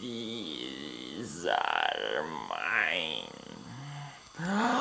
These are mine.